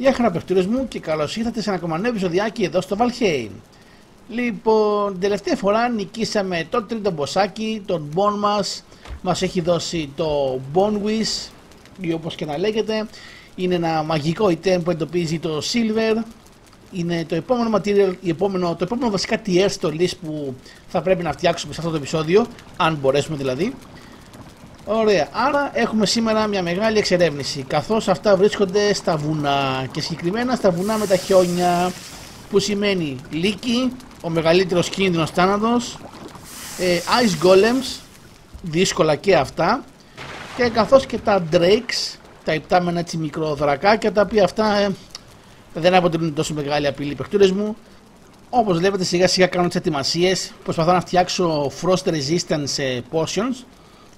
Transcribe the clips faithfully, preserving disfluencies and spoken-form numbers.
Γεια χαρά παιχτήρες μου και καλώς ήρθατε σε ένα ακόμα νέο επεισοδιάκι εδώ στο Valheim. Λοιπόν, την τελευταία φορά νικήσαμε το τρίτο μποσάκι, τον Bon μας. Μας έχει δώσει το Bon Wish, ή όπως και να λέγεται. Είναι ένα μαγικό item που εντοπίζει το Silver. Είναι το επόμενο material, επόμενο, το επόμενο βασικά tier στο list που θα πρέπει να φτιάξουμε σε αυτό το επεισόδιο, αν μπορέσουμε δηλαδή. Ωραία, άρα έχουμε σήμερα μια μεγάλη εξερεύνηση, καθώς αυτά βρίσκονται στα βουνά και συγκεκριμένα στα βουνά με τα χιόνια, που σημαίνει λύκη, ο μεγαλύτερος κίνδυνος θάνατος, ε, Ice Golems, δύσκολα και αυτά, και καθώς και τα Drakes, τα υπτάμενα έτσι μικροδρακάκια, τα οποία αυτά ε, δεν αποτελούν τόσο μεγάλη απειλή παιχτούρες μου. Όπως βλέπετε σιγά σιγά κάνω τις ετοιμασίες, προσπαθώ να φτιάξω Frost Resistance Potions,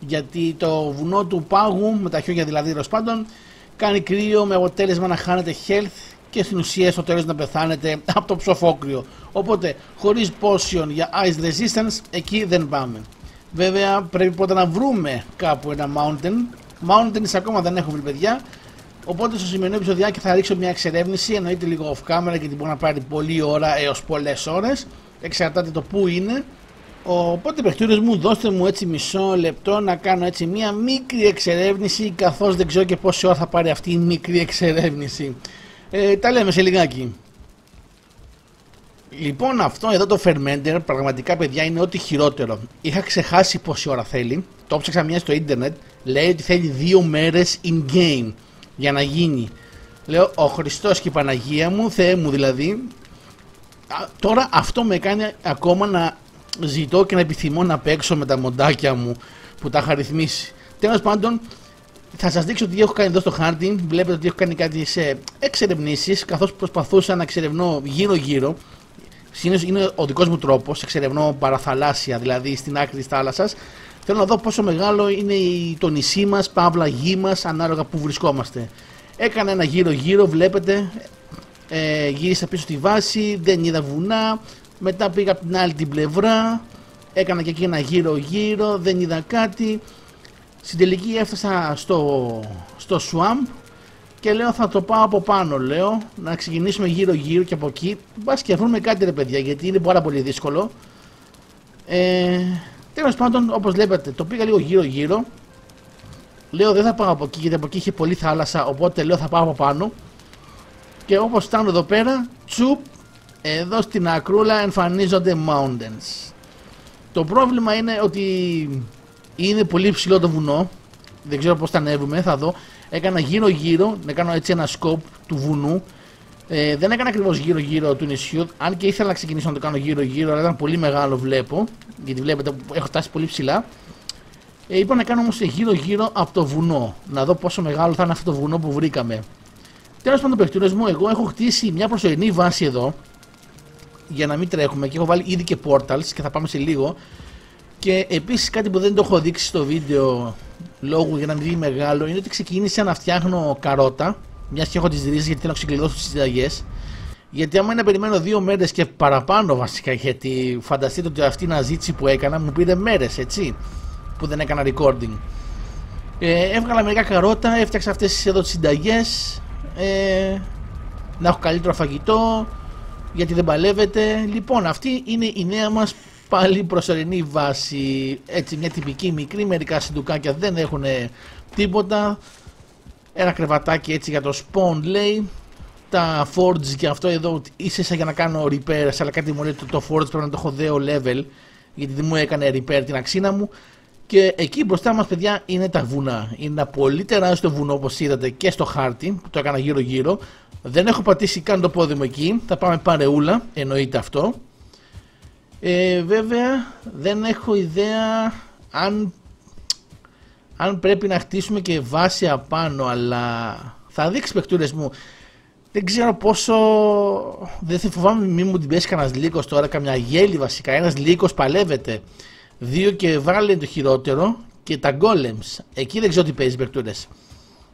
γιατί το βουνό του πάγου, με τα χιόνια δηλαδή τέλος πάντων, κάνει κρύο με αποτέλεσμα να χάνετε health και στην ουσία στο τέλος να πεθάνετε από το ψοφόκριο. Οπότε χωρίς potion για ice resistance εκεί δεν πάμε. Βέβαια πρέπει πρώτα να βρούμε κάπου ένα mountain. Mountains ακόμα δεν έχουμε παιδιά. Οπότε στο σημερινό επεισοδιάκι θα ρίξω μια εξερεύνηση, εννοείται λίγο off camera γιατί μπορεί να πάρει πολλή ώρα έως πολλές ώρες. Εξαρτάται το που είναι. Οπότε παιχτούρες μου, δώστε μου έτσι μισό λεπτό να κάνω έτσι μια μικρή εξερεύνηση, καθώς δεν ξέρω και πόση ώρα θα πάρει αυτή η μικρή εξερεύνηση. Ε, τα λέμε σε λιγάκι. Λοιπόν, αυτό εδώ το Fermenter πραγματικά παιδιά είναι ό,τι χειρότερο. Είχα ξεχάσει πόση ώρα θέλει, το ψάξα μια στο ίντερνετ, λέει ότι θέλει δύο μέρες in game για να γίνει. Λέω ο Χριστός και η Παναγία μου, Θεέ μου δηλαδή. Α, τώρα αυτό με κάνει ακόμα να ζητώ και να επιθυμώ να παίξω με τα μοντάκια μου που τα είχα ρυθμίσει. Τέλος πάντων, θα σας δείξω τι έχω κάνει εδώ στο χάρτη. Βλέπετε ότι έχω κάνει κάτι σε εξερευνήσεις, καθώς προσπαθούσα να εξερευνώ γύρω-γύρω. Είναι ο δικός μου τρόπος, εξερευνώ παραθαλάσσια, δηλαδή στην άκρη της θάλασσας. Θέλω να δω πόσο μεγάλο είναι το νησί μας, παύλα γη μας, ανάλογα που βρισκόμαστε. Έκανα ένα γύρω-γύρω, βλέπετε. Ε, γύρισα πίσω στη βάση, δεν είδα βουνά. Μετά πήγα από την άλλη την πλευρά, έκανα και εκεί ένα γύρω-γύρω, δεν είδα κάτι. Στην τελική έφτασα στο, στο swamp και λέω θα το πάω από πάνω, λέω, να ξεκινήσουμε γύρω-γύρω και από εκεί. Μπας και βρούμε κάτι ρε παιδιά, γιατί είναι πάρα πολύ δύσκολο. Ε, τέλος πάντων, όπως βλέπετε, το πήγα λίγο γύρω-γύρω. Λέω δεν θα πάω από εκεί, γιατί από εκεί είχε πολύ θάλασσα, οπότε λέω θα πάω από πάνω. Και όπως φτάνω εδώ πέρα, τσουπ. Εδώ στην ακρούλα εμφανίζονται mountains. Το πρόβλημα είναι ότι είναι πολύ ψηλό το βουνό. Δεν ξέρω πως θα ανέβουμε, θα δω. Έκανα γύρω γύρω, να κάνω έτσι ένα σκόπ του βουνού. ε, Δεν έκανα ακριβώς γύρω γύρω του νησιού. Αν και ήθελα να ξεκινήσω να το κάνω γύρω γύρω, αλλά ήταν πολύ μεγάλο βλέπω. Γιατί βλέπετε έχω φτάσει πολύ ψηλά. ε, Είπα να κάνω όμως γύρω γύρω από το βουνό. Να δω πόσο μεγάλο θα είναι αυτό το βουνό που βρήκαμε. Τέλος πάντων παιχτούρες μου, εγώ έχω χτίσει μια προσωρινή βάση εδώ, για να μην τρέχουμε, και έχω βάλει ήδη και Portals και θα πάμε σε λίγο. Και επίσης κάτι που δεν το έχω δείξει στο βίντεο λόγου για να μην βγει μεγάλο είναι ότι ξεκίνησα να φτιάχνω καρότα, μιας και έχω τις ρίζες, γιατί θέλω να ξεκλειδώσω τις συνταγές. Γιατί άμα είναι να περιμένω δύο μέρες και παραπάνω βασικά, γιατί φανταστείτε ότι αυτή η αναζήτηση που έκανα μου πήρε μέρες, έτσι, που δεν έκανα recording. ε, Έβγαλα μερικά καρότα, έφτιαξα αυτές εδώ τις συνταγές, ε, να έχω καλύτερο φαγητό, γιατί δεν παλεύετε. Λοιπόν, αυτή είναι η νέα μας πάλι προσωρινή βάση. Έτσι, μια τυπική μικρή, μερικά συντουκάκια δεν έχουν τίποτα. Ένα κρεβατάκι έτσι για το spawn λέει. Τα forge για αυτό εδώ, ίσως για να κάνω repairs, αλλά κάτι μου λέει ότι το forge πρέπει να το έχω δέο level, γιατί δεν μου έκανε repair την αξίνα μου. Και εκεί μπροστά μας παιδιά είναι τα βουνά. Είναι ένα πολύ τεράστιο βουνό όπως είδατε και στο χάρτη, που το έκανα γύρω γύρω. Δεν έχω πατήσει καν το πόδι μου εκεί, θα πάμε παρεούλα, εννοείται αυτό. ε, Βέβαια δεν έχω ιδέα αν, αν πρέπει να χτίσουμε και βάση απάνω, αλλά θα δείξει παιχτούρες μου. Δεν ξέρω πόσο, δεν θα φοβάμαι μη μου την πέσει κανένας λύκος τώρα, καμιά γέλη βασικά, ένας λύκος παλεύεται. Δύο και βάλε το χειρότερο και τα Golems, εκεί δεν ξέρω τι παίζει παιχτούρες.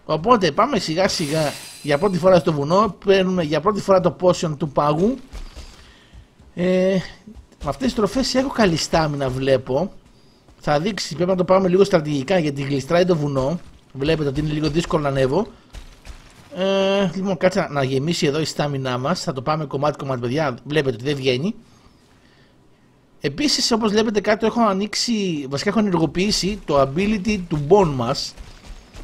Οπότε πάμε σιγά σιγά, για πρώτη φορά στο βουνό, παίρνουμε για πρώτη φορά το potion του πάγου. ε, Με αυτές τις τροφές έχω καλή στάμινα βλέπω. Θα δείξει, πρέπει να το πάμε λίγο στρατηγικά γιατί γλιστράει το βουνό. Βλέπετε ότι είναι λίγο δύσκολο να ανέβω. Ε, λοιπόν, κάτσε να, να γεμίσει εδώ η στάμινά μας. Θα το πάμε κομμάτι-κομμάτι, παιδιά. Βλέπετε ότι δεν βγαίνει. Επίσης, όπως βλέπετε, κάτω έχω ανοίξει, βασικά έχω ενεργοποιήσει το ability του Bon μας.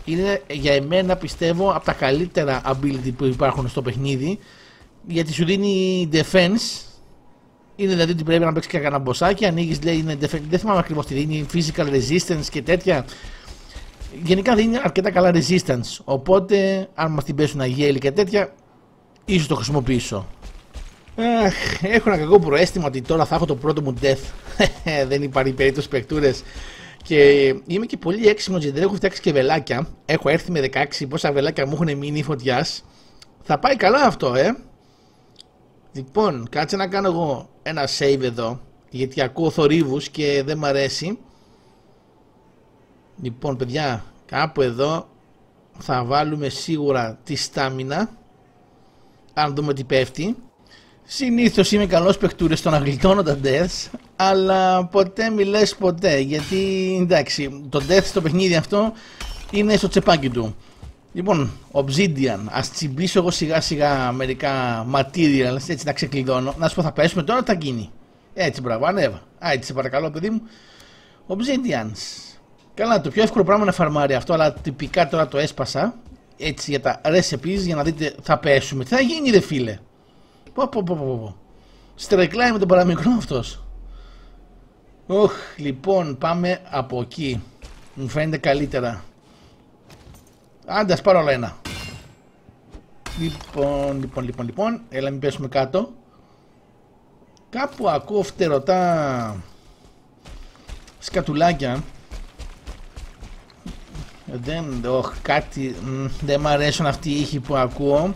Είναι για εμένα, πιστεύω, από τα καλύτερα ability που υπάρχουν στο παιχνίδι. Γιατί σου δίνει defense. Είναι δηλαδή ότι πρέπει να παίξει και κανένα μποσάκι. Ανοίγεις, λέει, είναι defense. Δεν θυμάμαι ακριβώς τι δίνει. Physical resistance και τέτοια. Γενικά δίνει αρκετά καλά resistance. Οπότε, αν μας την πέσουν αγέλη και τέτοια, ίσως το χρησιμοποιήσω. Αχ, έχω ένα κακό προαίσθημα ότι τώρα θα έχω το πρώτο μου death. Δεν υπάρχει περίπτωση παιχτούρες. Και είμαι και πολύ έξυπνο γιατί δεν έχω φτιάξει και βελάκια. Έχω έρθει με δεκαέξι. Πόσα βελάκια μου έχουν μείνει φωτιάς. Θα πάει καλά αυτό, ε. Λοιπόν, κάτσε να κάνω εγώ ένα save εδώ. Γιατί ακούω θορύβους και δεν μ' αρέσει. Λοιπόν, παιδιά, κάπου εδώ θα βάλουμε σίγουρα τη στάμινα. Αν δούμε τι πέφτει. Συνήθως είμαι καλός παιχτούρες στο να γλιτώνω τα deaths, αλλά ποτέ μιλές ποτέ, γιατί εντάξει, το death στο παιχνίδι αυτό είναι στο τσεπάκι του. Λοιπόν, Obsidian, ας τσιμπήσω εγώ σιγά σιγά μερικά materials, έτσι να ξεκλειδώνω. Να σου πω, θα πέσουμε τώρα, τα γίνει. Έτσι, μπράβο, ανέβα. Άιτε, σε παρακαλώ, παιδί μου. Obsidians. Καλά, το πιο εύκολο πράγμα είναι φαρμάρι αυτό, αλλά τυπικά τώρα το έσπασα. Έτσι για τα recipes, για να δείτε, θα πέσουμε. Τι θα γίνει, δε φίλε. Πω, πω, πω, πω. Στρεκλάει με τον παραμικρό αυτός. Οχ, λοιπόν, πάμε από εκεί. Μου φαίνεται καλύτερα. Άντε, ας πάρω άλλο ένα. Λοιπόν, λοιπόν, λοιπόν, λοιπόν. Έλα, μην πέσουμε κάτω. Κάπου ακούω φτερωτά σκατουλάκια. Δεν, οχ, κάτι, μ, δεν μ' αρέσουν αυτοί οι ήχοι που ακούω.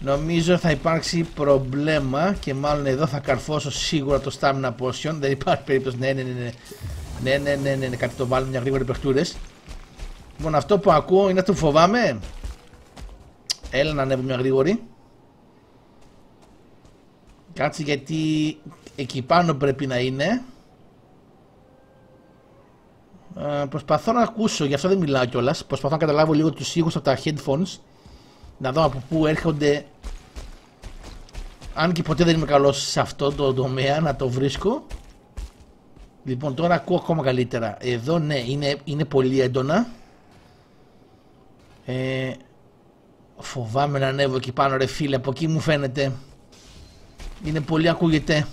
Νομίζω θα υπάρξει προβλέμα και μάλλον εδώ θα καρφώσω σίγουρα το stamina potion. Δεν υπάρχει περίπτωση. Ναι, ναι, ναι, ναι. Ναι, ναι, ναι, ναι, ναι. Κάτι το βάλουμε μια γρήγορη παιχτούρες. Λοιπόν, αυτό που ακούω είναι αυτό που φοβάμαι. Έλα να ανέβω μια γρήγορη. Κάτσε γιατί εκεί πάνω πρέπει να είναι. Ε, προσπαθώ να ακούσω, γι' αυτό δεν μιλάω κιόλας. Προσπαθώ να καταλάβω λίγο τους ήχους από τα headphones. Να δω από πού έρχονται. Αν και ποτέ δεν είμαι καλός σε αυτό το τομέα να το βρίσκω. Λοιπόν, τώρα ακούω ακόμα καλύτερα. Εδώ ναι, είναι, είναι πολύ έντονα. ε, Φοβάμαι να ανέβω εκεί πάνω, ρε φίλε. Από εκεί μου φαίνεται. Είναι πολύ, ακούγεται.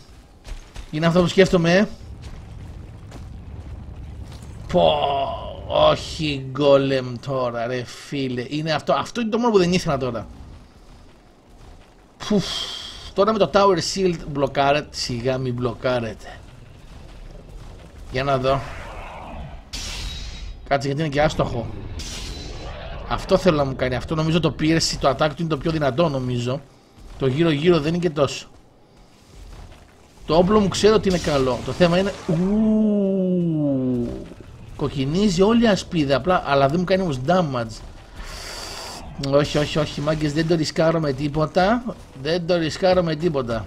Είναι αυτό που σκέφτομαι, ε. Πω, όχι γκόλεμ τώρα, ρε φίλε. Είναι αυτό, αυτό είναι το μόνο που δεν ήθελα τώρα. Φουφ, τώρα με το Tower Shield μπλοκάρετε, σιγά μην μπλοκάρετε. Για να δω. Κάτσε γιατί είναι και άστοχο. Αυτό θέλω να μου κάνει, αυτό νομίζω το πίεση, το attack του είναι το πιο δυνατό νομίζω. Το γύρω γύρω δεν είναι και τόσο. Το όπλο μου ξέρω ότι είναι καλό, το θέμα είναι... Ου, κοκκινίζει όλη η ασπίδα απλά, αλλά δεν μου κάνει όμως damage. Όχι, όχι, όχι, μάγκες, δεν το ρισκάρω με τίποτα. Δεν το ρισκάρω με τίποτα.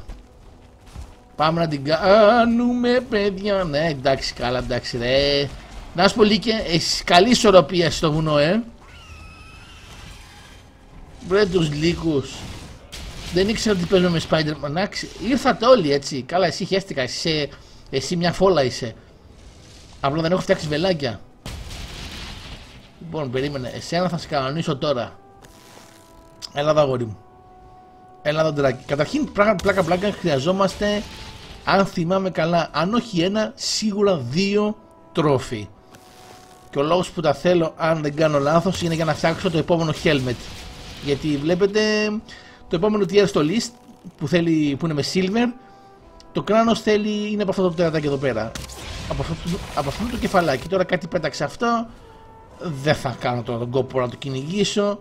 Πάμε να την κάνουμε, παιδιά. Ναι, εντάξει, καλά, εντάξει, ρε. Να σου πω, Λίκε, έχεις καλή ισορροπία στο βουνό, ε. Βρε τους λύκους. Δεν ήξερα ότι παίζουμε με Spider-Man. Ήρθατε όλοι έτσι. Καλά, εσύ χαίστηκα. Εσύ, εσύ μια φόλα είσαι. Απλά δεν έχω φτιάξει βελάκια. Λοιπόν, περίμενε. Εσένα θα σε κανονίσω τώρα. Έλα εδώ, αγόρι μου. Έλα εδώ, ντράκι. Καταρχήν, πλάκα-πλάκα χρειαζόμαστε, αν θυμάμαι καλά, αν όχι ένα, σίγουρα δύο τρόφι. Και ο λόγος που τα θέλω, αν δεν κάνω λάθος, είναι για να φτιάξω το επόμενο helmet. Γιατί βλέπετε. Το επόμενο tier στο list που, θέλει, που είναι με silver, το κράνος θέλει, είναι από αυτό το τερατάκι εδώ πέρα. Από αυτό, από αυτό το κεφαλάκι. Τώρα κάτι πέταξε αυτό. Δεν θα κάνω τώρα τον κόπο να το κυνηγήσω.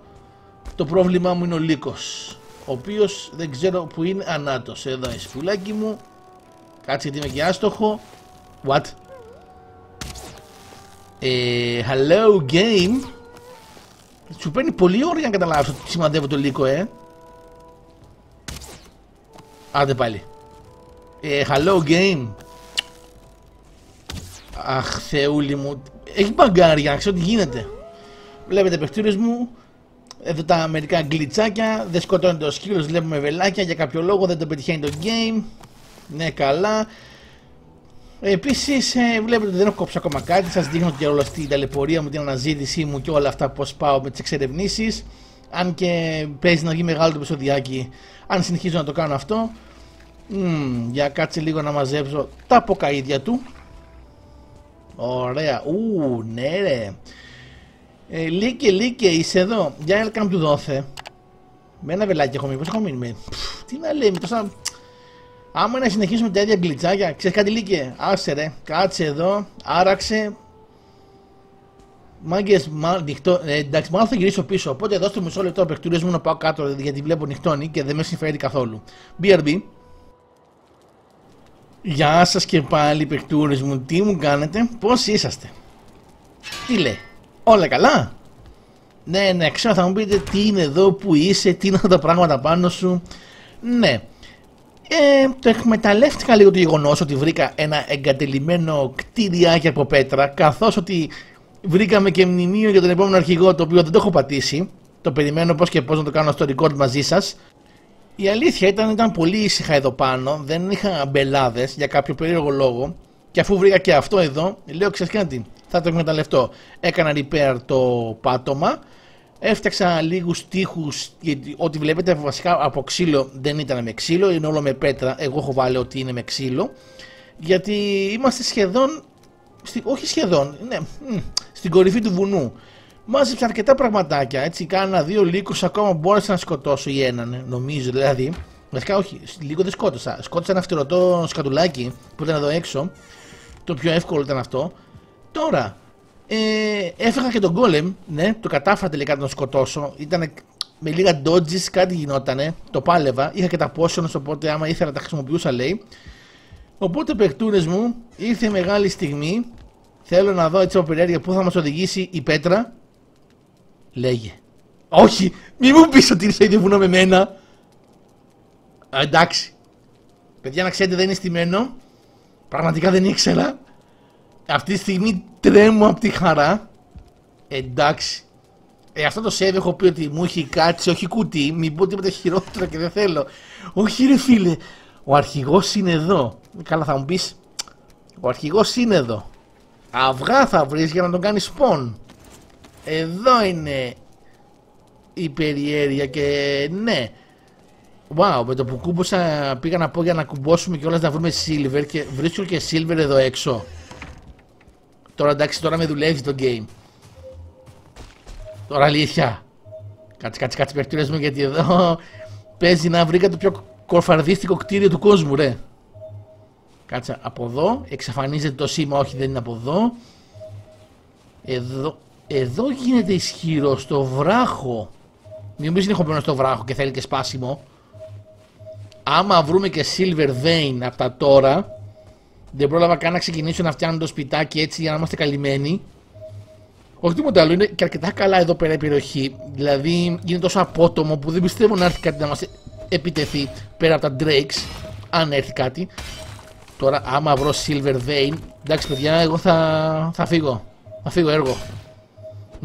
Το πρόβλημά μου είναι ο λύκος, ο οποίος δεν ξέρω που είναι. Ανάτος. Εδώ είσαι, πουλάκι μου. Κάτσε γιατί είμαι και άστοχο. What? Ε, hello game. Σου παίρνει πολύ ώρα για να καταλάβεις ότι σημαντεύω το λύκο, ε. Άντε πάλι. Ε, hello game. Αχ, θεούλη μου. Έχει μπαγκάρια, ξέρω τι γίνεται. Βλέπετε, παιχτούρες μου, εδώ τα μερικά γκλιτσάκια, δεν σκοτώνει το σκύλος, βλέπουμε βελάκια, για κάποιο λόγο δεν το πετυχαίνει το game. Ναι, καλά. Επίσης ε, βλέπετε ότι δεν έχω κόψει ακόμα κάτι, σας δείχνω και όλη την ταλαιπωρία μου, την αναζήτησή μου και όλα αυτά, πως πάω με τις εξερευνήσεις. Αν και παίζει να βγει μεγάλο το επεισοδιάκι, αν συνεχίζω να το κάνω αυτό. Μ, για κάτσε λίγο να μαζέψω τα ποκαίδια του. Ωραία, ου, ναι ρε. Ε, Λίκε, Λίκε, είσαι εδώ. Για έλα καν του δόθε. Με ένα βελάκι έχω μείνει, πως έχω μείνει με. Πφ, τι να λέμε τόσα. Άμα να συνεχίσουμε τα ίδια γκλιτσάκια, ξέρεις κάτι Λίκε, άσε ρε, κάτσε εδώ, άραξε. Μάγκες, μα, νυχτώ, ε, εντάξει, μάλλον θα γυρίσω πίσω, οπότε εδώ στο μισό λεπτό απεκτουρίζομαι να πάω κάτω γιατί βλέπω νυχτώνει και δεν με συμφέρει καθόλου. μπι αρ μπι. Γεια σας και πάλι παιχτούρες μου, τι μου κάνετε, πώς είσαστε, τι λέει, όλα καλά, ναι ναι ξέρω θα μου πείτε τι είναι εδώ, που είσαι, τι είναι αυτά τα πράγματα πάνω σου, ναι, ε, το εκμεταλλεύτηκα λίγο το γεγονός ότι βρήκα ένα εγκατελειμμένο κτίριάκι από πέτρα, καθώς ότι βρήκαμε και μνημείο για τον επόμενο αρχηγό, το οποίο δεν το έχω πατήσει, το περιμένω πώς και πώς να το κάνω στο record μαζί σας. Η αλήθεια ήταν ήταν πολύ ήσυχα εδώ πάνω, δεν είχα μπελάδες για κάποιο περίεργο λόγο και αφού βρήκα και αυτό εδώ, λέω ξέρεις κάτι, θα το εκμεταλλευτώ. Έκανα repair το πάτωμα, έφτιαξα λίγους τοίχους, γιατί ό,τι βλέπετε βασικά από ξύλο δεν ήταν με ξύλο, είναι όλο με πέτρα, εγώ έχω βάλει ότι είναι με ξύλο, γιατί είμαστε σχεδόν, στη, όχι σχεδόν, ναι, στην κορυφή του βουνού. Μάζεψα αρκετά πραγματάκια, έτσι κάνα δύο λύκους ακόμα μπόρεσα να σκοτώσω ή έναν, νομίζω δηλαδή. Βασικά όχι, λίγο δεν σκότωσα, σκότωσα ένα φτερωτό σκατουλάκι που ήταν εδώ έξω, το πιο εύκολο ήταν αυτό. Τώρα, ε, έφεγα και τον Γκόλεμ, ναι, το κατάφερα τελικά να τον σκοτώσω, ήταν με λίγα dodges, κάτι γινότανε, το πάλευα, είχα και τα potions οπότε άμα ήθελα τα χρησιμοποιούσα λέει. Οπότε παιχτούρες μου, ήρθε μεγάλη στιγμή, θέλω να δω έτσι από περιέργεια πού θα μας οδηγήσει η πέτρα. Λέγε. Όχι! Μη μου πεις ότι είναι στο ίδιο βουνό με μένα! Α, εντάξει. Παιδιά να ξέρετε δεν είναι στημένο. Πραγματικά δεν ήξερα. Αυτή τη στιγμή τρέμω από τη χαρά. Εντάξει. Ε, αυτό το save έχω πει ότι μου έχει κάτσει, όχι κουτί. Μην πω τίποτα χειρότερα και δεν θέλω. Όχι ρε φίλε. Ο αρχηγός είναι εδώ. Καλά θα μου πεις. Ο αρχηγός είναι εδώ. Αυγά θα βρεις για να τον κάνεις spawn. Εδώ είναι η περιέργεια και ναι. Wow, με το που κούμποσα πήγα να πω για να κουμπώσουμε και όλα να βρούμε Silver και βρίσκω και Silver εδώ έξω. Τώρα εντάξει, τώρα με δουλεύει το game. Τώρα αλήθεια. Κάτσε, κάτσε, κάτσε παιχτήρες μου γιατί εδώ παίζει να βρήκα το πιο κορφαρδίστικο κτίριο του κόσμου ρε. Κάτσε από εδώ, εξαφανίζεται το σήμα, όχι δεν είναι από εδώ. Εδώ... Εδώ γίνεται ισχυρό στο βράχο. Μην νομίζεις είναι χωμένο στο βράχο και θέλει και σπάσιμο. Άμα βρούμε και silver vein από τα τώρα, δεν πρόλαβα καν να ξεκινήσω να φτιάνω το σπιτάκι έτσι για να είμαστε καλυμμένοι. Όχι τίποτα άλλο, είναι και αρκετά καλά εδώ πέρα η περιοχή. Δηλαδή είναι τόσο απότομο που δεν πιστεύω να έρθει κάτι να μας επιτεθεί πέρα από τα Drakes. Αν έρθει κάτι. Τώρα άμα βρω silver vein, εντάξει παιδιά, εγώ θα, θα φύγω. Θα φύγω έργο.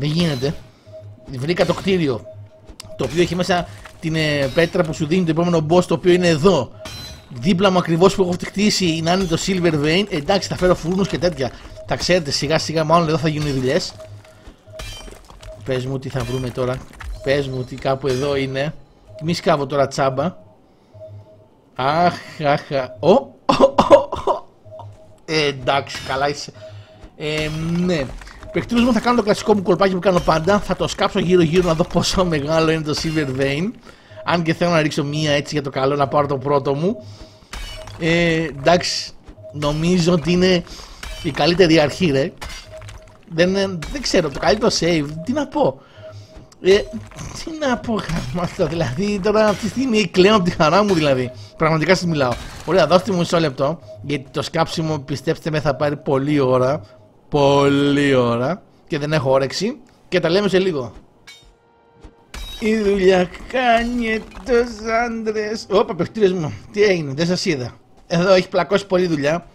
Δεν γίνεται. Βρήκα το κτίριο. Το οποίο έχει μέσα την ε, πέτρα που σου δίνει το επόμενο boss, το οποίο είναι εδώ. Δίπλα μου ακριβώς που έχω χτίσει να είναι το Silver Vein. Ε, εντάξει, θα φέρω φούρνους και τέτοια. Τα ξέρετε, σιγά σιγά μάλλον εδώ θα γίνουν οι δουλειές. Πες μου τι θα βρούμε τώρα. Πες μου τι κάπου εδώ είναι. Μη σκάβω τώρα τσάμπα. Αχ, αχ, αχ. Ο, ο, ο, ο. Ε, εντάξει, καλά είσαι. Ε, ναι. Πεκτήρους μου θα κάνω το κλασικό μου κολπάκι που κάνω πάντα. Θα το σκάψω γύρω γύρω να δω πόσο μεγάλο είναι το Silver Vein. Αν και θέλω να ρίξω μία έτσι για το καλό να πάρω το πρώτο μου. ε, Εντάξει, νομίζω ότι είναι η καλύτερη αρχή ρε. Δεν, δεν ξέρω, το καλύτερο save, τι να πω. ε, Τι να πω γραμμάτα, δηλαδή τώρα αυτή τη στιγμή κλαίω από τη χαρά μου δηλαδή. Πραγματικά σας μιλάω. Ωραία, δώστε μου μισό λεπτό. Γιατί το σκάψιμο πιστέψτε με θα πάρει πολλή ώρα. Πολύ ώρα και δεν έχω όρεξη και τα λέμε σε λίγο. Η δουλειά κάνει τους άντρες. Όπα παιχτήρες μου, τι έγινε, δεν σας είδα. Εδώ έχει πλακώσει πολλή δουλειά.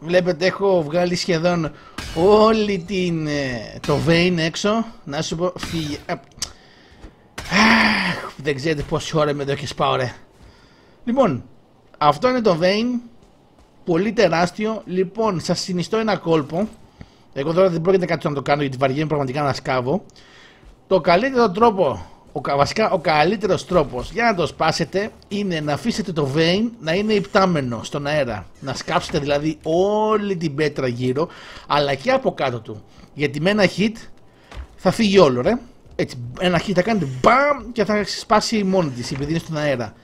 Βλέπετε έχω βγάλει σχεδόν όλη την... το vein έξω. Να σου πω φύγε. Α, Δεν ξέρετε πόση ώρα είμαι εδώ και σπάω, ρε. Λοιπόν, αυτό είναι το vein. Πολύ τεράστιο. Λοιπόν, σας συνιστώ ένα κόλπο. Εγώ τώρα δεν πρόκειται κάτι να το κάνω γιατί βαριέμαι πραγματικά να σκάβω. Το καλύτερο τρόπο, ο, βασικά ο καλύτερος τρόπος για να το σπάσετε είναι να αφήσετε το vein να είναι υπτάμενο στον αέρα. Να σκάψετε δηλαδή όλη την πέτρα γύρω, αλλά και από κάτω του. Γιατί με ένα hit θα φύγει όλο, ρε. Έτσι, ένα hit θα κάνετε μπαμ και θα σπάσει μόνη της επειδή είναι στον αέρα.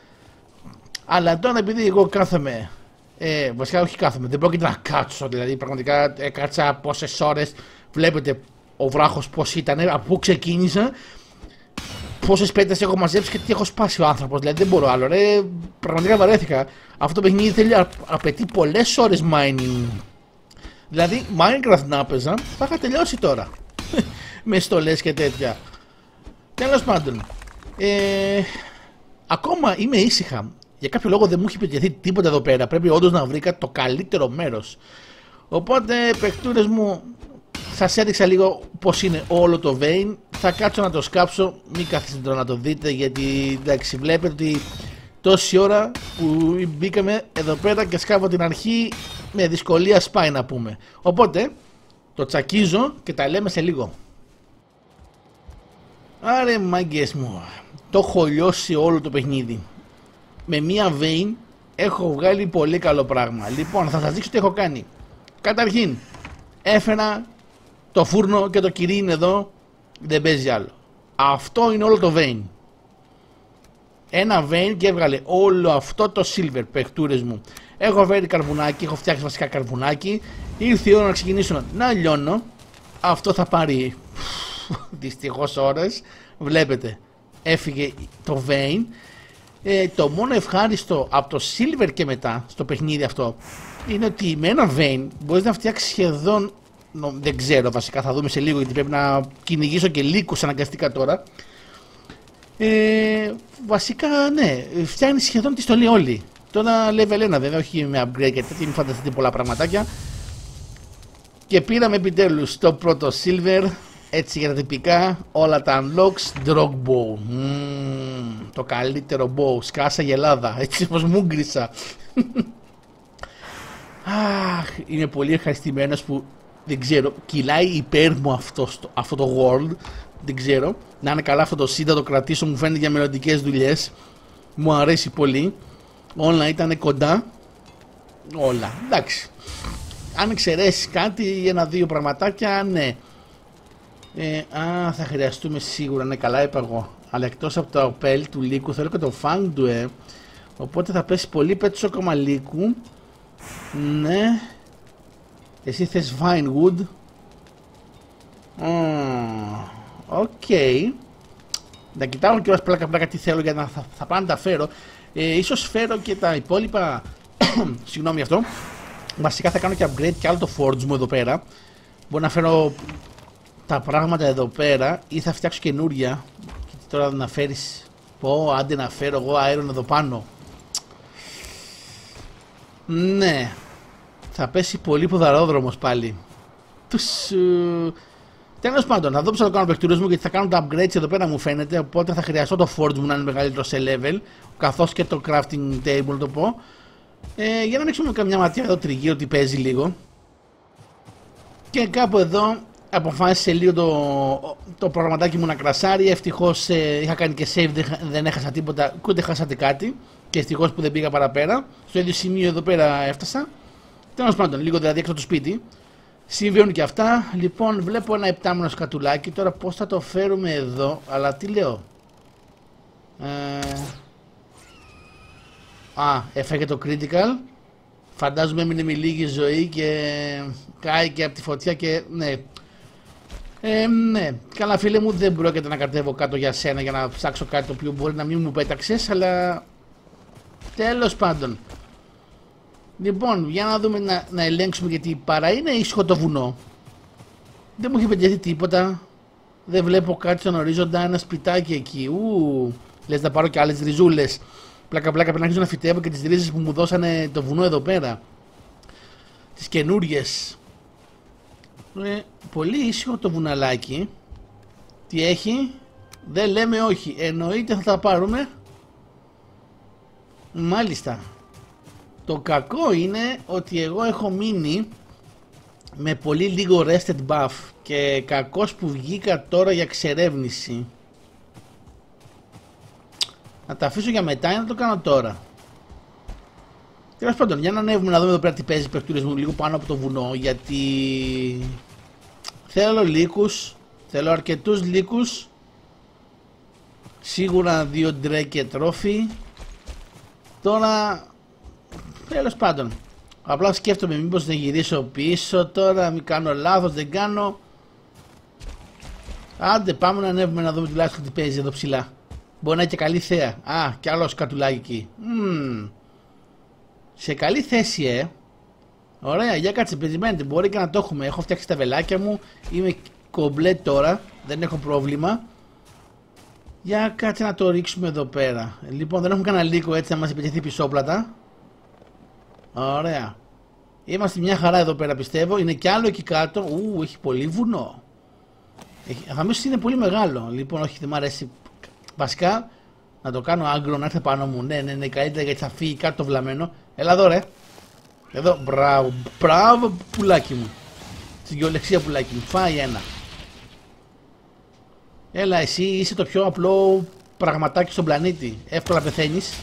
Αλλά τώρα επειδή εγώ κάθομαι, ε, βασικά όχι κάθομαι, δεν πρόκειται να κάτσω, δηλαδή πραγματικά ε, κάτσα πόσες ώρες, βλέπετε ο βράχος πως ήταν, από πού ξεκίνησα, πόσες πέτρες έχω μαζέψει και τι έχω σπάσει ο άνθρωπος, δηλαδή δεν μπορώ άλλο, ρε, πραγματικά βαρέθηκα. Αυτό το παιχνίδι θέλει, απαιτεί πολλές ώρες mining, δηλαδή Minecraft να παίζα, θα είχα τελειώσει τώρα, με στολές και τέτοια. Τέλος πάντων, ε, ακόμα είμαι ήσυχα. Για κάποιο λόγο δεν μου έχει επιτεθεί τίποτα εδώ πέρα. Πρέπει όντως να βρήκα το καλύτερο μέρος. Οπότε, παιχτούρες μου, σας έδειξα λίγο πως είναι όλο το vein. Θα κάτσω να το σκάψω. Μην καθίσετε τώρα να το δείτε, γιατί εντάξει, βλέπετε ότι τόση ώρα που μπήκαμε εδώ πέρα και σκάβω την αρχή, με δυσκολία σπάει να πούμε. Οπότε, το τσακίζω και τα λέμε σε λίγο. Άρε μάγκες μου, το έχω λιώσει όλο το παιχνίδι. Με μία vein έχω βγάλει πολύ καλό πράγμα. Λοιπόν, θα σας δείξω τι έχω κάνει. Καταρχήν, έφερα το φούρνο και το κυρί είναι εδώ. Δεν παίζει άλλο. Αυτό είναι όλο το vein. Ένα vein και έβγαλε όλο αυτό το silver, παιχτούρες μου. Έχω φέρει καρβουνάκι, έχω φτιάξει βασικά καρβουνάκι. Ήρθε η ώρα να ξεκινήσω να λιώνω. Αυτό θα πάρει δυστυχώς ώρες. Βλέπετε, έφυγε το vein. Ε, το μόνο ευχάριστο από το Silver και μετά στο παιχνίδι αυτό είναι ότι με ένα vein μπορείς να φτιάξεις σχεδόν, νο, δεν ξέρω βασικά, θα δούμε σε λίγο γιατί πρέπει να κυνηγήσω και λύκους αναγκαστικά τώρα. ε, Βασικά ναι, φτιάχνεις σχεδόν τη στολή όλη. Τώρα level ένα βέβαια, όχι με upgrade και τέτοια, μην φανταστείτε πολλά πραγματάκια. Και πήραμε επιτέλους το πρώτο Silver. Έτσι για τα τυπικά, όλα τα unlocks, drog bow. Mm, το καλύτερο bow, σκάσα γελάδα, έτσι όπως μου γκρισα. Αχ, είμαι πολύ ευχαριστημένος που δεν ξέρω, κυλάει υπέρ μου αυτό, αυτό το world, δεν ξέρω. Να είναι καλά αυτό το σύντα, το κρατήσω, μου φαίνεται για μελλοντικές δουλειές. Μου αρέσει πολύ, όλα ήταν κοντά, όλα, εντάξει. Αν εξαιρέσει κάτι, ένα-δύο πραγματάκια, ναι. Ε, α, θα χρειαστούμε σίγουρα, ναι, καλά είπα εγώ. Αλλά εκτός από το απέλ του λύκου θέλω και το φάντουε. Οπότε θα πέσει πολύ πέτσο ακόμα λύκου. Ναι. Εσύ θες vine wood. Οκ. Okay. Να κοιτάω κιόλας πλάκα πλάκα τι θέλω, γιατί θα, θα πάνε να τα φέρω. ε, Ίσως φέρω και τα υπόλοιπα. Συγγνώμη αυτό. Βασικά θα κάνω και upgrade και άλλο το forge μου εδώ πέρα. Μπορώ να φέρω τα πράγματα εδώ πέρα ή θα φτιάξω καινούρια. Και τώρα να φέρεις, πω άντε να φέρω εγώ αέρον εδώ πάνω. Ναι, θα πέσει πολύ ποδαρόδρομος πάλι. Τους... Τέλος πάντων, θα δω πως θα το κάνω παιχτούρες μου, γιατί θα κάνω τα upgrades εδώ πέρα μου φαίνεται. Οπότε θα χρειαστώ το forge μου να είναι μεγαλύτερο σε level, καθώς και το crafting table το πω. ε, Για να ανοίξουμε καμιά ματιά εδώ τριγύρω τι παίζει λίγο. Και κάπου εδώ αποφάσισε λίγο το, το προγραμματάκι μου να κρασάρει. Ευτυχώς ε, είχα κάνει και save, δεν έχασα τίποτα, ούτε χάσατε κάτι. Και ευτυχώς που δεν πήγα παραπέρα. Στο ίδιο σημείο εδώ πέρα έφτασα. Τέλος πάντων, λίγο δηλαδή έξω το σπίτι. Συμβαίνουν και αυτά. Λοιπόν, βλέπω ένα επτάμινο σκατουλάκι. Τώρα πώς θα το φέρουμε εδώ, αλλά τι λέω. Ε, α, έφαγε το critical. Φαντάζομαι έμεινε με λίγη ζωή και κάει και από τη φωτιά και ναι. Ε, ναι, καλά φίλε μου, δεν πρόκειται να κατέβω κάτω για σένα για να ψάξω κάτι το οποίο μπορεί να μην μου πέταξες, αλλά τέλος πάντων. Λοιπόν, για να δούμε να, να ελέγξουμε, γιατί παρά είναι ήσυχο το βουνό, δεν μου έχει πετυχθεί τίποτα. Δεν βλέπω κάτι στον ορίζοντα, ένα σπιτάκι εκεί. Ου, λες να πάρω και άλλες ριζούλες. Πλάκα πλάκα πρέπει να αρχίσω να φυτεύω και τις ρίζες που μου δώσανε το βουνό εδώ πέρα. Τις καινούριες. Ε, πολύ ήσυχο το βουναλάκι. Τι έχει, Δεν λέμε όχι. Εννοείται θα τα πάρουμε. Μάλιστα. Το κακό είναι ότι εγώ έχω μείνει με πολύ λίγο rested buff και κακώς που βγήκα τώρα για ξερεύνηση. Να τα αφήσω για μετά ή να το κάνω τώρα? Τέλος πάντων, για να ανέβουμε να δούμε εδώ πέρα τι παίζει παιχτούρες μου λίγο πάνω από το βουνό, γιατί θέλω λύκους, θέλω αρκετούς λύκους, σίγουρα δύο ντρέ και τρόφι. Τώρα, τέλος πάντων, απλά σκέφτομαι μήπως δεν γυρίσω πίσω τώρα, μην κάνω λάθος, δεν κάνω. Άντε πάμε να ανέβουμε να δούμε τουλάχιστον τι παίζει εδώ ψηλά. Μπορεί να έχει και καλή θέα. Α, κι άλλο σκατουλάκι εκεί. Mm. Σε καλή θέση, ε. Ωραία, για κάτσε, περιμένετε. Μπορεί και να το έχουμε. Έχω φτιάξει τα βελάκια μου. Είμαι κομπλέ τώρα. Δεν έχω πρόβλημα. Για κάτσε να το ρίξουμε εδώ πέρα. Λοιπόν, δεν έχουμε κανένα λύκο έτσι να μας επιτεθεί πισόπλατα. Ωραία. Είμαστε μια χαρά εδώ πέρα, πιστεύω. Είναι κι άλλο εκεί κάτω. Ου, έχει πολύ βουνό. Αμέσως είναι πολύ μεγάλο. Λοιπόν, όχι, δεν μ' αρέσει. Βασικά, να το κάνω άγκρο να έρθει πάνω μου. Ναι, ναι, ναι, καλύτερα γιατί θα φύγει κάτω το βλαμμένο. Έλα εδώ, ρε. Εδώ, μπράβο, μπράβο, πουλάκι μου. Στην γεωλεξία, πουλάκι μου. Φάει ένα. Έλα, εσύ είσαι το πιο απλό πραγματάκι στον πλανήτη. Εύκολα πεθαίνεις.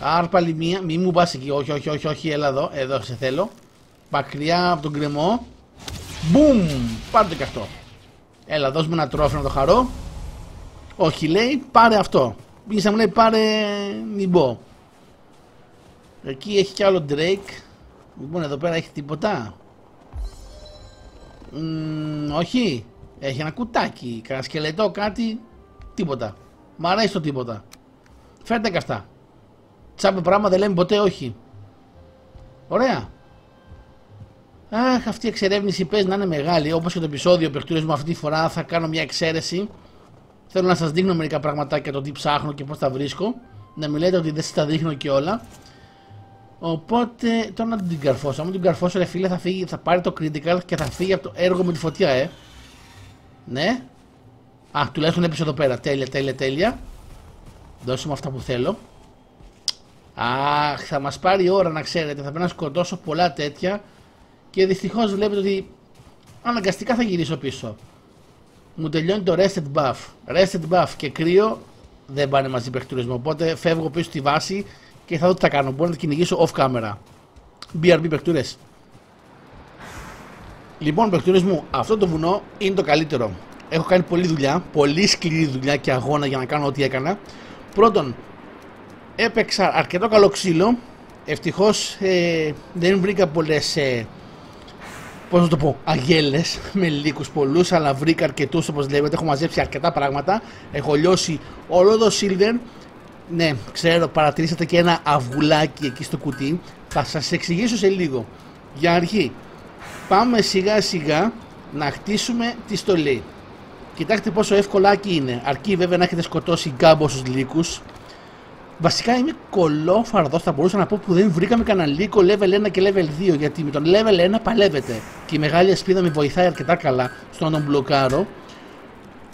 Άρπαλη μία. Μη μου πας εκεί. Όχι, όχι, όχι, όχι. Έλα εδώ. Εδώ σε θέλω. Μακριά από τον κρεμό. Μπουμ. Πάρτε και αυτό. Έλα, δώσουμε ένα τρόφι να το χαρώ. Όχι, λέει, πάρε αυτό. Πήγε να μου λέει, πάρε νιμπό. Εκεί έχει κι άλλο Drake. Λοιπόν, εδώ πέρα έχει τίποτα. Μ, όχι. Έχει ένα κουτάκι. Κανένα σκελετό, κάτι. Τίποτα. Μ' αρέσει το τίποτα. Φέρτε και αυτά. Τσάπε πράγμα δεν λέμε ποτέ όχι. Ωραία. Αχ, αυτή η εξερεύνηση παίζει να είναι μεγάλη. Όπως και το επεισόδιο παιχτούρες μου, αυτή τη φορά θα κάνω μια εξαίρεση. Θέλω να σας δείχνω μερικά πραγματάκια, το τι ψάχνω και πώς τα βρίσκω. Να μην λέτε ότι δεν σας τα δείχνω και όλα. Οπότε τώρα να την καρφώσω. Αν την καρφώσω, ρε φίλε, θα, φύγει, θα πάρει το critical και θα φύγει από το έργο με τη φωτιά, ε. Ναι. Α, τουλάχιστον έπεσε εδώ πέρα. Τέλεια, τέλεια, τέλεια. Δώσουμε αυτά που θέλω. Αχ, θα μας πάρει η ώρα να ξέρετε. Θα πρέπει να σκοτώσω πολλά τέτοια. Και δυστυχώς βλέπετε ότι αναγκαστικά θα γυρίσω πίσω. Μου τελειώνει το rested buff. Rested buff και κρύο δεν πάνε μαζί παιχτούρισμα. Οπότε φεύγω πίσω στη βάση και θα δω τι θα κάνω. Μπορώ να το κυνηγήσω off camera. μπι αρ μπι παιχτούρες. Λοιπόν, παιχτούρες μου, αυτό το βουνό είναι το καλύτερο. Έχω κάνει πολλή δουλειά, πολύ σκληρή δουλειά και αγώνα για να κάνω ό,τι έκανα. Πρώτον, έπαιξα αρκετό καλό ξύλο. Ευτυχώς ε, δεν βρήκα πολλές. Ε, Πώς να το πω, αγέλες με λύκους πολλούς, αλλά βρήκα αρκετούς όπως βλέπετε. Έχω μαζέψει αρκετά πράγματα. Έχω λιώσει όλο το Silver. Ναι, ξέρω, παρατηρήσατε και ένα αυγουλάκι εκεί στο κουτί. Θα σας εξηγήσω σε λίγο. Για αρχή, πάμε σιγά σιγά να χτίσουμε τη στολή. Κοιτάξτε πόσο εύκολάκι είναι. Αρκεί βέβαια να έχετε σκοτώσει γκάμποσους λύκους. Βασικά είμαι κολόφαρδος, θα μπορούσα να πω που δεν βρήκαμε κανένα λύκο level ένα και level δύο, γιατί με τον level ένα παλεύεται και η μεγάλη ασπίδα με βοηθάει αρκετά καλά στο να τον μπλοκάρω.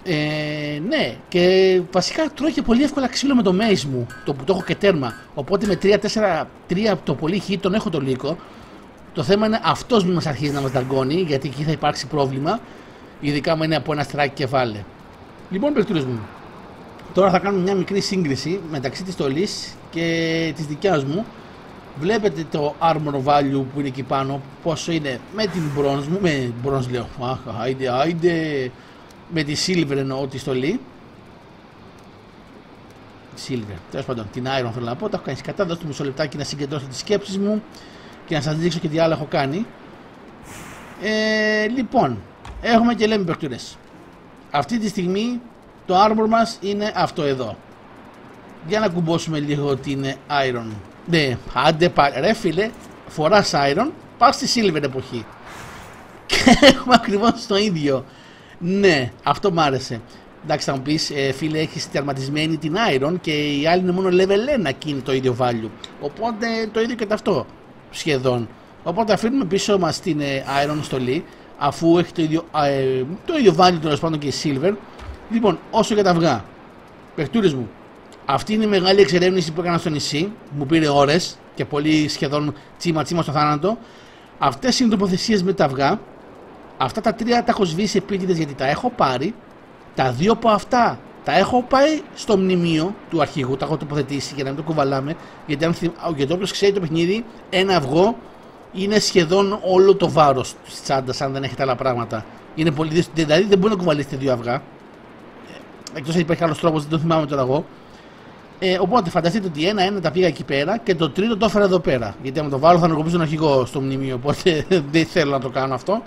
Ε, ναι, και βασικά τρώω και πολύ εύκολα ξύλο με το maze μου, το που το έχω και τέρμα, οπότε με τρία τέσσερα τρία το πολύ hit τον έχω τον λύκο. Το θέμα είναι αυτός μην μας αρχίζει να μας δαγκώνει, γιατί εκεί θα υπάρξει πρόβλημα, ειδικά άμα είναι από ένα στράκι και βάλε. Λοιπόν, παιχτούρες μου, τώρα θα κάνουμε μια μικρή σύγκριση μεταξύ της στολής και της δικιάς μου. Βλέπετε το armor value που είναι εκεί πάνω, πόσο είναι με την bronze μου, με bronze λέω, αχ, άιντε, άιντε, με τη silver εννοώ τη στολή. Silver, τέλος πάντων, την iron θέλω να πω, τα έχω κάνει κατά, δώστε μου μισό λεπτάκι να συγκεντρώσω τις σκέψεις μου και να σας δείξω και τι άλλο έχω κάνει. Ε, λοιπόν, έχουμε και λέμε παιχτούρες. Αυτή τη στιγμή το armor μας είναι αυτό εδώ. Για να κουμπώσουμε λίγο την iron. Ναι, άντε πάλι. Ρε φίλε, φοράς iron, πας στη silver εποχή. Και έχουμε ακριβώς το ίδιο. Ναι, αυτό μ' άρεσε. Εντάξει, θα μου πεις, ε, φίλε, έχεις τερματισμένη την iron και η άλλη είναι μόνο level ένα και είναι το ίδιο value. Οπότε το ίδιο και ταυτό σχεδόν. Οπότε αφήνουμε πίσω μας την ε, iron στολή, αφού έχει το ίδιο, ε, το ίδιο value τέλος πάντων και η silver. Λοιπόν, όσο για τα αυγά, παιχτούρες μου, αυτή είναι η μεγάλη εξερεύνηση που έκανα στο νησί. Μου πήρε ώρες και πολύ σχεδόν τσίμα τσίμα στο θάνατο. Αυτές είναι οι τοποθεσίες με τα αυγά. Αυτά τα τρία τα έχω σβήσει επίτηδες γιατί τα έχω πάρει. Τα δύο από αυτά τα έχω πάει στο μνημείο του αρχηγού. Τα έχω τοποθετήσει για να μην το κουβαλάμε. Γιατί αν όποιος ξέρει το παιχνίδι, ένα αυγό είναι σχεδόν όλο το βάρος της τσάντας. Αν δεν έχετε άλλα πράγματα, είναι πολύ δύσκολο. Δηλαδή δεν μπορεί να κουβαλήσετε δύο αυγά. Εκτός αν υπάρχει άλλος τρόπος, δεν το θυμάμαι τώρα εγώ. Ε, οπότε φανταστείτε ότι ένα-ένα τα πήγα εκεί πέρα και το τρίτο το έφερα εδώ πέρα. Γιατί αν το βάλω θα ενεργοποιήσω τον αρχηγό στο μνημείο. Οπότε δεν θέλω να το κάνω αυτό.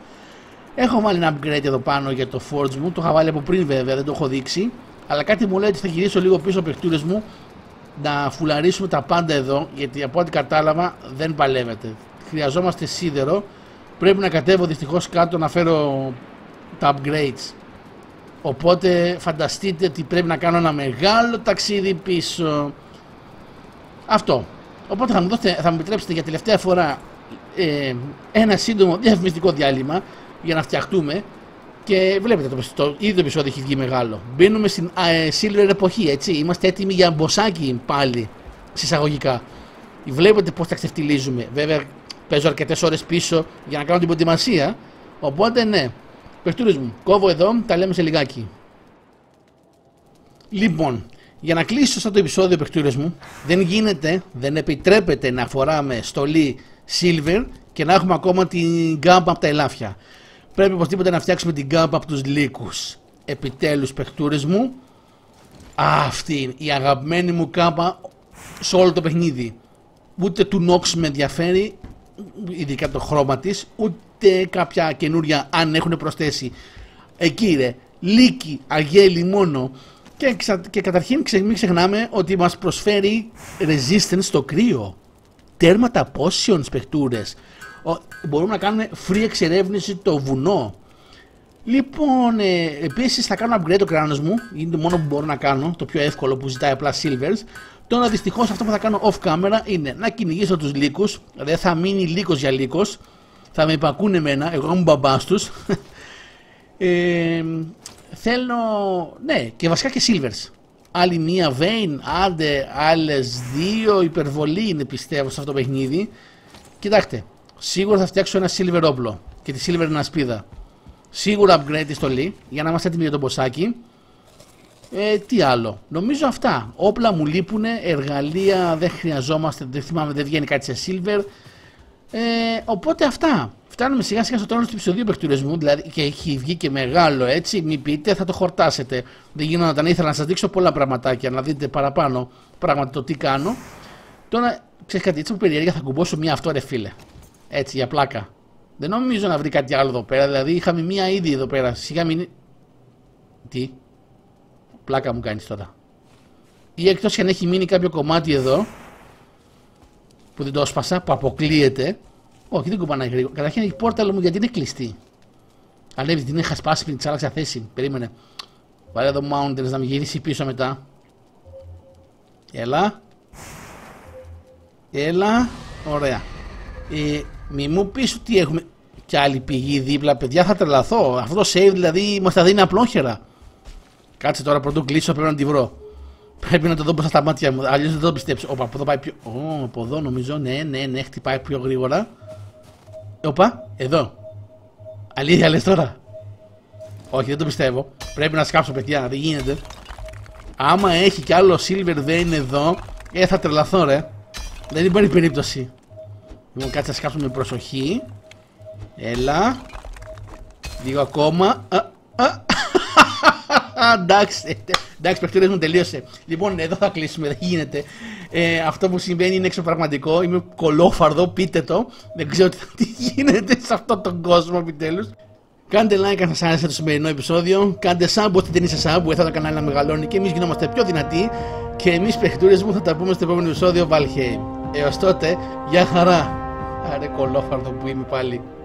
Έχω βάλει ένα upgrade εδώ πάνω για το forge μου. Το είχα βάλει από πριν βέβαια, δεν το έχω δείξει. Αλλά κάτι μου λέει ότι θα γυρίσω λίγο πίσω, παιχτούρες μου, να φουλαρίσουμε τα πάντα εδώ. Γιατί από ό,τι κατάλαβα δεν παλεύεται. Χρειαζόμαστε σίδερο. Πρέπει να κατέβω δυστυχώς κάτω να φέρω τα upgrades. Οπότε φανταστείτε ότι πρέπει να κάνω ένα μεγάλο ταξίδι πίσω. Αυτό. Οπότε θα μου, δώσετε, θα μου επιτρέψετε για τελευταία φορά ε, ένα σύντομο διαφημιστικό διάλειμμα για να φτιαχτούμε. Και βλέπετε το, το ήδη το επεισόδιο έχει βγει μεγάλο. Μπαίνουμε στην ε, Silver εποχή, έτσι. Είμαστε έτοιμοι για μποσάκι πάλι, συσσαγωγικά. Βλέπετε πως τα ξεφτιλίζουμε. Βέβαια παίζω αρκετές ώρες πίσω για να κάνω την προετοιμασία. Οπότε ναι. Παιχτούρες μου, κόβω εδώ, τα λέμε σε λιγάκι. Λοιπόν, για να κλείσω αυτό το επεισόδιο, παιχτούρες μου, δεν γίνεται, δεν επιτρέπεται να φοράμε στολή silver και να έχουμε ακόμα την γκάμπα από τα ελάφια. Πρέπει οπωσδήποτε να φτιάξουμε την γκάμπα από τους λύκους. Επιτέλους, παιχτούρες μου, αυτή είναι η αγαπημένη μου γκάμπα σε όλο το παιχνίδι. Ούτε του Nox με ενδιαφέρει, ειδικά το χρώμα της, ούτε κάποια καινούρια αν έχουν προσθέσει. Εκεί ρε, λύκη, αγέλη μόνο. Και, ξα... και καταρχήν ξε... μην ξεχνάμε ότι μας προσφέρει resistance στο κρύο. Τέρματα potions, παιχτούρες. Μπορούμε να κάνουμε free εξερεύνηση το βουνό. Λοιπόν, ε, επίσης θα κάνω upgrade το κράνος μου. Είναι το μόνο που μπορώ να κάνω, το πιο εύκολο που ζητάει απλά silvers. Τώρα δυστυχώς αυτό που θα κάνω off camera είναι να κυνηγήσω τους λύκους. Δεν θα μείνει λύκος για λύκος. Θα με υπακούν εμένα, εγώ είμαι μπαμπάς τους. ε, Θέλω, ναι, και βασικά και silvers. Άλλη μία vein, άντε άλλες δύο, υπερβολή είναι πιστεύω σε αυτό το παιχνίδι. Κοιτάξτε, σίγουρα θα φτιάξω ένα silver όπλο και τη silver ανασπίδα. Σίγουρα upgrade τη στολή για να είμαστε έτοιμοι για τον μποσάκι. Ε, τι άλλο, νομίζω αυτά. Όπλα μου λείπουνε, εργαλεία δεν χρειαζόμαστε, δεν θυμάμαι, δεν βγαίνει κάτι σε silver. Ε, οπότε αυτά. Φτάνουμε σιγά σιγά στο τέλος του επεισοδίου, παιχτούρες μου. Δηλαδή και έχει βγει και μεγάλο, έτσι. Μην πείτε, θα το χορτάσετε. Δεν γινόταν, ήθελα να σας δείξω πολλά πραγματάκια, να δείτε παραπάνω πράγματα το τι κάνω. Τώρα, ξέρεις κάτι, έτσι από περιέργεια θα κουμπώσω μία αυτό, ρε φίλε. Έτσι, για πλάκα. Δεν νομίζω να βρει κάτι άλλο εδώ πέρα. Δηλαδή είχαμε μία ήδη εδώ πέρα. Σιγά μην. Τι. Πλάκα μου κάνεις τώρα. Ή εκτός και αν έχει μείνει κάποιο κομμάτι εδώ που δεν το έσπασα, που αποκλείεται. Όχι, δεν κουπανάει γρήγορα. Καταρχήν έχει πόρταλ μου γιατί είναι κλειστή. Αλεύει, την είχα σπάσει πριν, της άλλαξα θέση. Περίμενε. Βάλε εδώ mountains να μην γυρίσει πίσω μετά. Έλα. Έλα. Ωραία. Ε, μη μου πεις ότι έχουμε κι άλλη πηγή δίπλα, παιδιά, θα τρελαθώ. Αυτό το save δηλαδή μας τα δίνει απλόχερα. Κάτσε τώρα πρωτού κλείσω, πρέπει να τη βρω. Πρέπει να το δω μπροστά στα μάτια μου, αλλιώς δεν το πιστέψω. Όπα, από εδώ πάει πιο. Ω, από εδώ νομίζω, ναι, ναι, ναι, χτυπάει πιο γρήγορα. Όπα, εδώ. Αλήθεια λες τώρα? Όχι, δεν το πιστεύω. Πρέπει να σκάψω, παιδιά, δεν γίνεται. Άμα έχει κι άλλο silver δεν είναι εδώ, ε, θα τρελαθώ, ρε. Δεν υπάρχει περίπτωση. Λοιπόν, κάτσε να σκάψουμε με προσοχή. Έλα. Λίγο ακόμα. Α, α. Εντάξει, εντάξει, παιχτούρες μου, τελείωσε. Λοιπόν, εδώ θα κλείσουμε, δεν γίνεται. Ε, αυτό που συμβαίνει είναι εξωπραγματικό. Είμαι κολόφαρδο, πείτε το. Δεν ξέρω τι γίνεται σε αυτόν τον κόσμο επιτέλους. Κάντε like αν σας άρεσε το σημερινό επεισόδιο. Κάντε sub ό,τι δεν είσαι sub, βοηθά το κανάλι να μεγαλώνει και εμείς γινόμαστε πιο δυνατοί. Και εμείς, παιχτούρες μου, θα τα πούμε στο επόμενο επεισόδιο Valheim. Έως τότε, γεια χαρά. Άρε κολόφαρδο που είμαι πάλι.